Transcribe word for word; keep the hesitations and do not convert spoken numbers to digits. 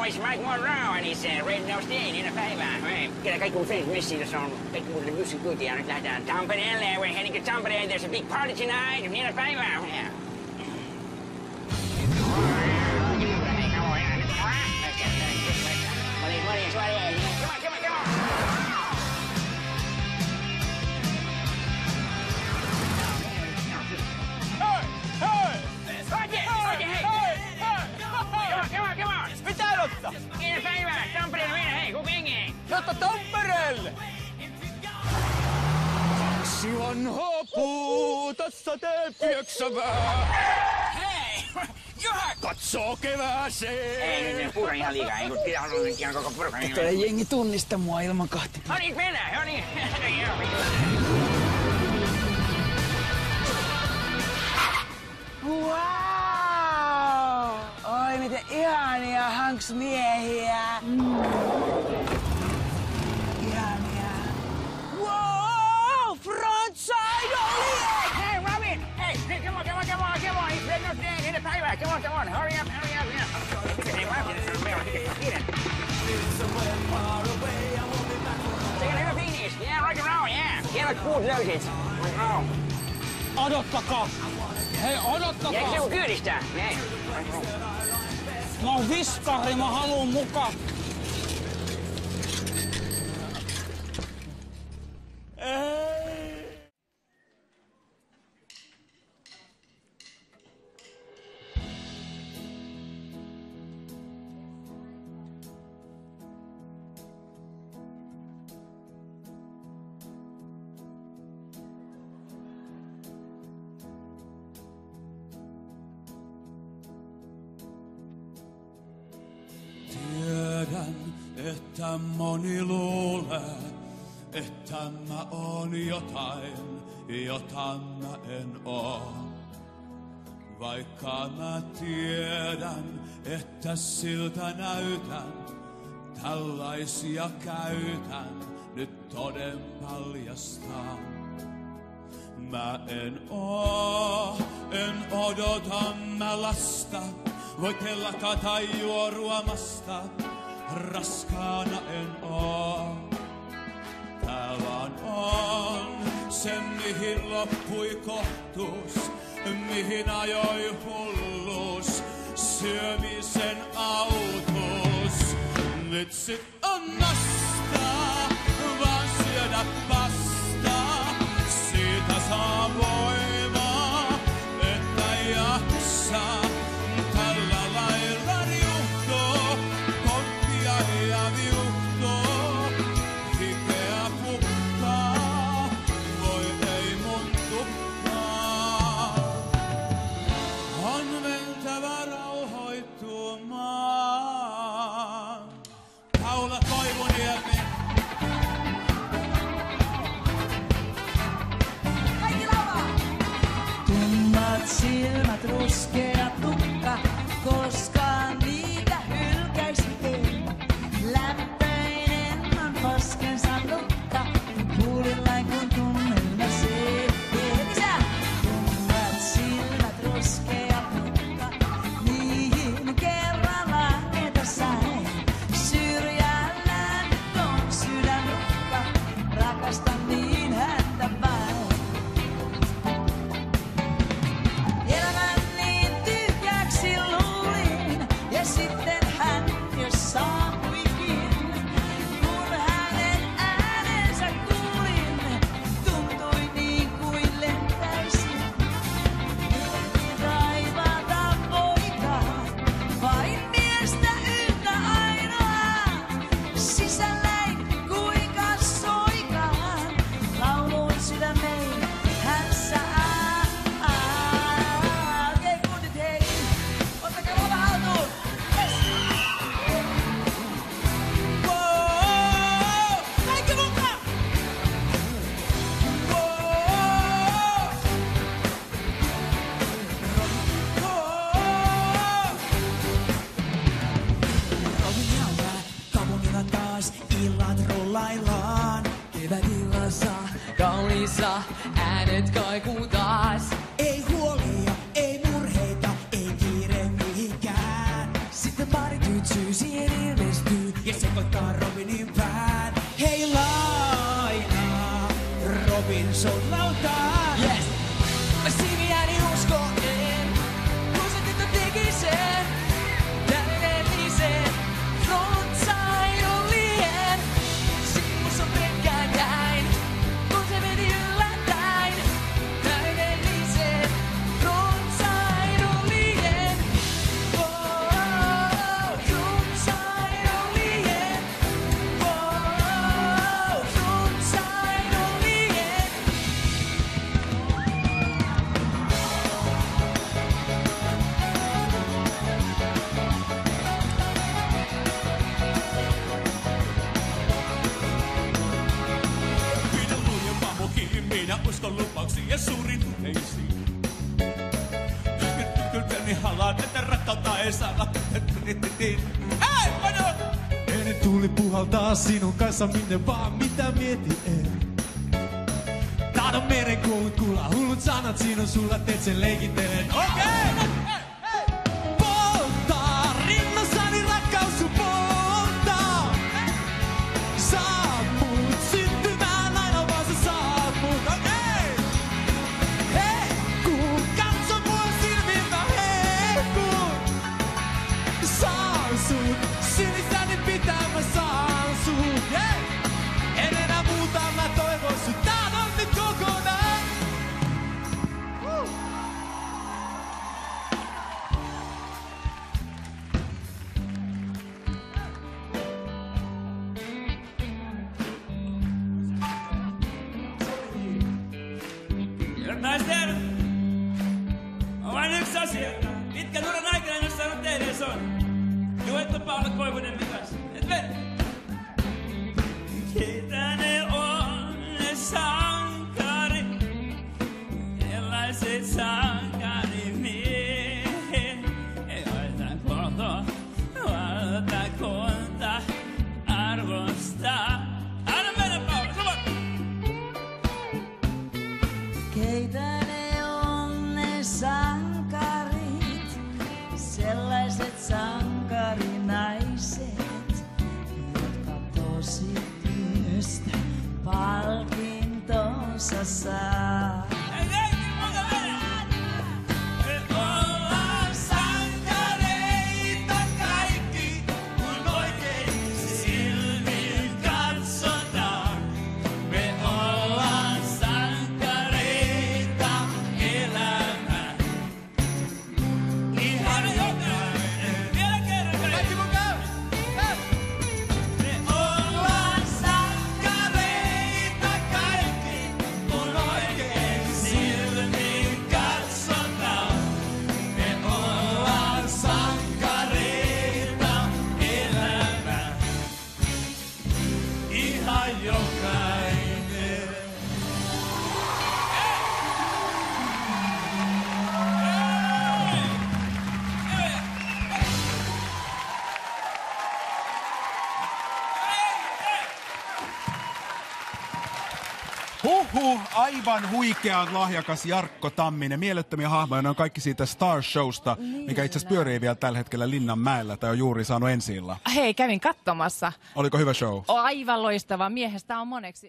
Monroe is Mike Monroe, and it's uh, Red Nose Day in a päivää. Right. Kyllä kaikki mun friendit myös siitä, se on kaikki mulle musikyytiä. Nyt lähdetään Tampereelle, we're heading to Tampereen, there's a big party tonight, in a päivää. Yeah. Kiitos päivää! Tampereelle vielä, hei, kun hengi! Jotta Tampereelle! Kaksi vanhaa puuta sateen pieksevää! Hei! Juha! Katsoo kevääseen! Ei, nyt puhuta ihan liikaa, ei kun pitää haluaa nyt ihan koko porukan. Että ei jengi tunnista mua ilman kahti. No niin, mennään, no niin! Ihania hanksmiehiä! Ihania! Wow! Frontside oli! Hey, Robin! Hey, come on, come on, come on, come on! He's ready to dance in the payback! Come on, come on! Hurry up, hurry up, hurry up! Hey, Robin, this is real. Get it! Take a little penis! Yeah, rock and roll, yeah! Get a cool nugget! Rock and roll! Odottakaa! Hei, odottakaa! Eikö se ole kyydistä? Näin! Rock and roll! Mä oon viskari, mä haluun mukaan. Että moni luulee, että mä oon jotain, jota mä en oo. Vaikka mä tiedän, että siltä näytän, tällaisia käytän, nyt toden paljastaa. Mä en oo, en odota mä lasta, voi kellaka tai juoruamasta. Raskaana en oo, tää vaan on se mihin loppui kohtuus, mihin ajoi hulluus, syömisen autuus. Nyt sit on nastaa, vaan syödä pastaa, siitä saa voimaa, että jaksaa. Silmät ruskea tukka, koskaan niitä hylkäis en. Läppäinen on poskensa tukka, kuulillain kun tunnelma se tietä. Tummat silmät ruskea tukka, niihin kerralla etä sain. Syrjällään nyt on sydän tukka, rakastan niin häntä vain. Kaulissa äänet kaikuu taas. Ei huolia, ei murheita, ei kiire mihinkään. Sitten pari tyyt syy siihen ilmestyy ja sekoittaa Robinin pään. Hei lainaa Robinson lautaa. Yes! Mä siniäni usko en, kun se tyttö teki sen. Tälle viiseen frontsain on lien. Simus on pelkkään jäin, kun se meni yllättäin. Tälle viiseen frontsain on lien. Wow, frontsain on lien. Wow, frontsain on lien. Minä luojan pahokin, minä uskon lupauksiin ja suurin tunteisiin. Tykkän tykköltäni halaan, että rakkautta ei saada. Hei, Manu! Ennen tuuli puhaltaa sinun kanssa minne vaan, mitä mieti en. Tahdon merenkoulut kuulla, hullut sanat sinun sulla, teet sen leikittelen. Okei! Polttaa, rinnassani rakkaus sun polttaa. Saat mut syntymään, aina vaan sä saat mut. Okei! Hei, kun katson mua silmiin mä heikun. Saan sut, sinistäni pitää mä saan sut. Jei! En enää muuta mä toivon sut, tahdon nyt kokonaan. Hyvät naisten, on vain yksi asia. Pitkän uran aikana en ole saanut tehdä, ja se on. Juu, et lupaa olla Koivunen vikas. Et mene. Keitä ne on ne sankarit? Sellaiset sankarimiehet, joita kohta valtakunta arvostaa. Anna mennä, Paula, sulla on! Keitä ne on ne sankarit, sellaiset sankarinaiset, jotka tosi työstä palkintonsa saa. Ei, ei, muuta mennä! Me ollaan sankareita kaikki, kun oikein silmiin katsotaan. Me ollaan sankareita elämään. Ihan jokainen. Vielä kerran. Kaikki mun käy. Käy. Me ollaan sankareita kaikki, kun oikein silmiin katsotaan. Me ollaan sankareita elämään. Ihan jokainen. Huhhuh, aivan huikean lahjakas Jarkko Tamminen. Mielettömiä hahmoja, ne on kaikki siitä Star Showsta, mikä itse asiassa pyörii vielä tällä hetkellä Linnanmäellä, tai on juuri saanut ensi-illan. Hei, kävin katsomassa. Oliko hyvä show? Aivan loistava. Miehestä on moneksi.